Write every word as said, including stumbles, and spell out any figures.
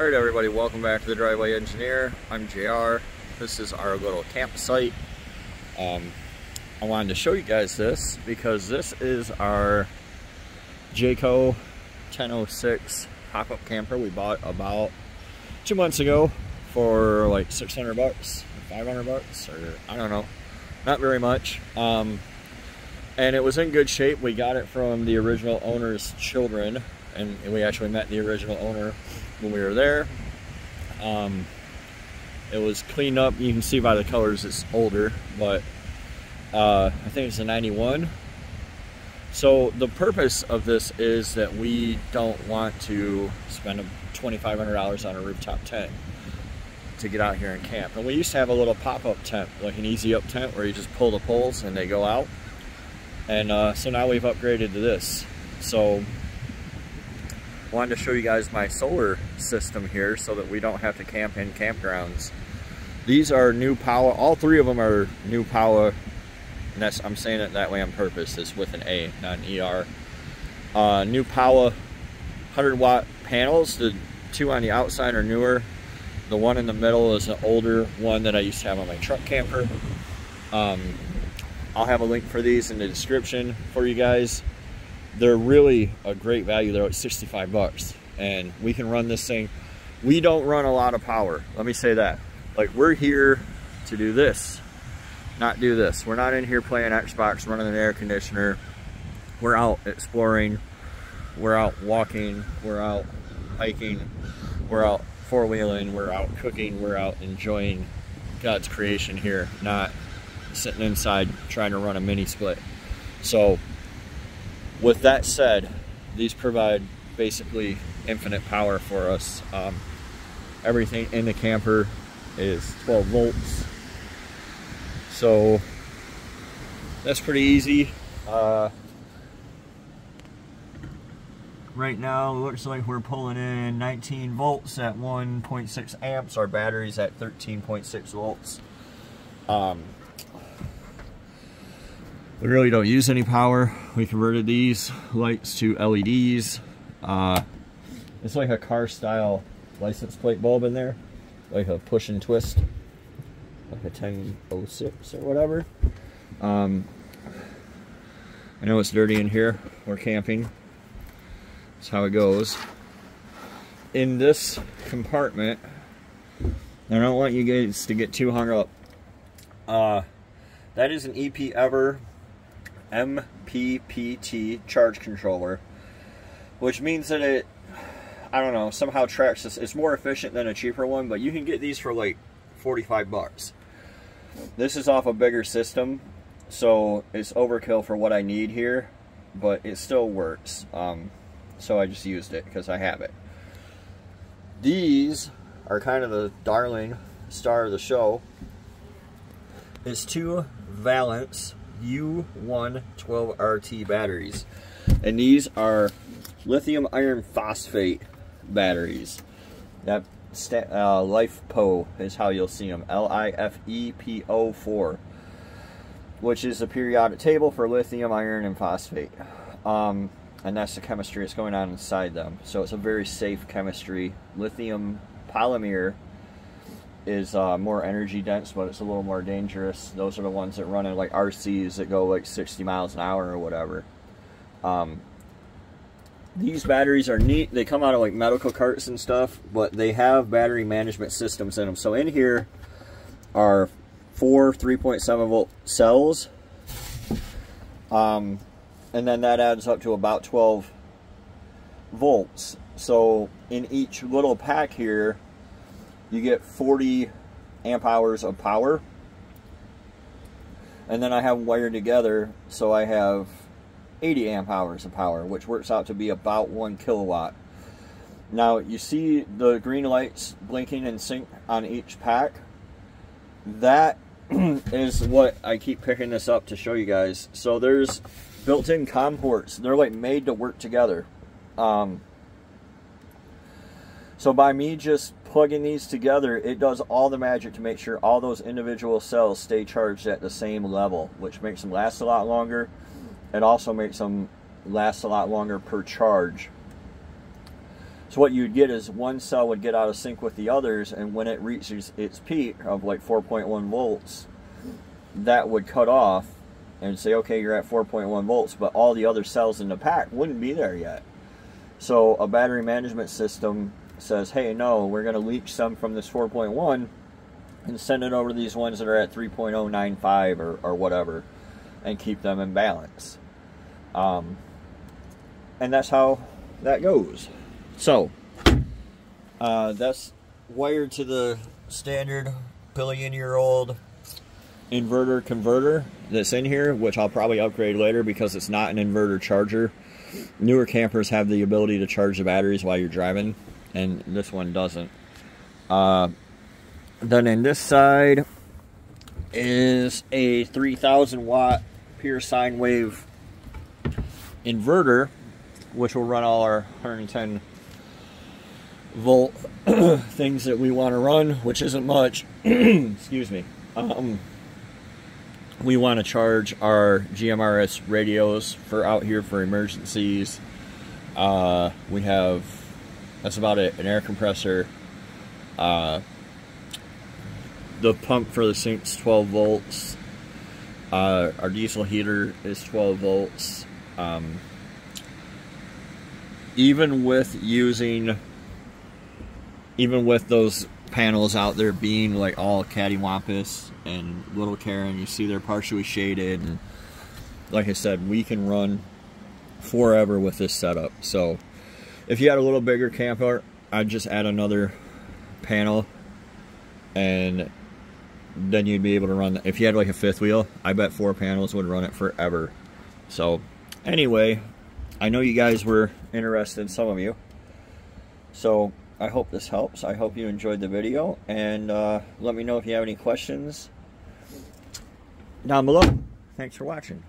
Alright everybody, welcome back to The Driveway Engineer. I'm J R. This is our little campsite. Um, I wanted to show you guys this because this is our Jayco ten oh six pop-up camper we bought about two months ago for like six hundred bucks, five hundred bucks, or I don't know, not very much. Um, and it was in good shape. We got it from the original owner's children, and we actually met the original owner when we were there. Um, it was cleaned up. You can see by the colors it's older, but uh, I think it's a ninety-one. So the purpose of this is that we don't want to spend twenty-five hundred dollars on a rooftop tent to get out here and camp. And we used to have a little pop-up tent, like an easy up tent where you just pull the poles and they go out. And uh, so now we've upgraded to this. So wanted to show you guys my solar system here so that we don't have to camp in campgrounds. These are Newpowa. All three of them are Newpowa, and that's, I'm saying it that way on purpose. It's with an A, not an E R. Uh, Newpowa one hundred watt panels. The two on the outside are newer. The one in the middle is an older one that I used to have on my truck camper. Um, I'll have a link for these in the description for you guys. They're really a great value. They're at sixty-five bucks, and we can run this thing. We don't run a lot of power, let me say that. Like, we're here to do this, not do this. We're not in here playing Xbox, running an air conditioner. We're out exploring, we're out walking, we're out hiking, we're out four-wheeling, we're out cooking, we're out enjoying God's creation here, not sitting inside trying to run a mini split. So with that said, these provide basically infinite power for us. Um, everything in the camper is twelve volts. So that's pretty easy. Uh, right now, it looks like we're pulling in nineteen volts at one point six amps. Our battery's at thirteen point six volts. Um, We really don't use any power. We converted these lights to L E Ds. Uh, it's like a car style license plate bulb in there, like a push and twist, like a ten oh six or whatever. Um, I know it's dirty in here. We're camping. That's how it goes. In this compartment, I don't want you guys to get too hung up. Uh, that is an E P Ever M P P T charge controller, which means that it, I don't know, somehow tracks this. It's more efficient than a cheaper one, but you can get these for like forty-five bucks. This is off a bigger system, so it's overkill for what I need here, but it still works. Um, so I just used it because I have it. These are kind of the darling star of the show. It's two Valence U one twelve R T batteries, and these are lithium iron phosphate batteries. That uh, LiFePO is how you'll see them, L I F E P O four, which is the periodic table for lithium, iron, and phosphate, um, and that's the chemistry that's going on inside them. So it's a very safe chemistry. Lithium polymer is uh, more energy dense, but it's a little more dangerous. Those are the ones that run in like R Cs that go like sixty miles an hour or whatever. Um, these batteries are neat. They come out of like medical carts and stuff, but they have battery management systems in them. So in here are four three point seven volt cells, um, and then that adds up to about twelve volts. So in each little pack here, you get forty amp hours of power. And then I have them wired together, so I have eighty amp hours of power, which works out to be about one kilowatt. Now, you see the green lights blinking in sync on each pack? That is what I keep picking this up to show you guys. So there's built-in COM ports. They're like made to work together. Um, so by me just plugging these together, it does all the magic to make sure all those individual cells stay charged at the same level, which makes them last a lot longer. It also makes them last a lot longer per charge. So what you'd get is one cell would get out of sync with the others, and when it reaches its peak of like four point one volts, that would cut off and say, okay, you're at four point one volts, but all the other cells in the pack wouldn't be there yet. So a battery management system says, hey, no, we're going to leach some from this four point one and send it over to these ones that are at three point oh nine five or, or whatever, and keep them in balance. Um, and that's how that goes. So, uh, that's wired to the standard billion-year-old inverter converter that's in here, which I'll probably upgrade later because it's not an inverter charger. Newer campers have the ability to charge the batteries while you're driving, and this one doesn't. Uh, then in this side is a three thousand watt pure sine wave inverter, which will run all our one hundred ten volt things that we want to run, which isn't much. Excuse me. Um, we want to charge our G M R S radios for out here for emergencies. Uh, we have, that's about it, an air compressor. Uh, the pump for the sink's twelve volts. Uh, our diesel heater is twelve volts. Um, even with using... Even with those panels out there being like all cattywampus and little care, and you see they're partially shaded, and like I said, we can run forever with this setup. So if you had a little bigger camper, I'd just add another panel, and then you'd be able to run. If you had like a fifth wheel, I bet four panels would run it forever. So anyway, I know you guys were interested, some of you. So I hope this helps. I hope you enjoyed the video, and uh, let me know if you have any questions down below. Thanks for watching.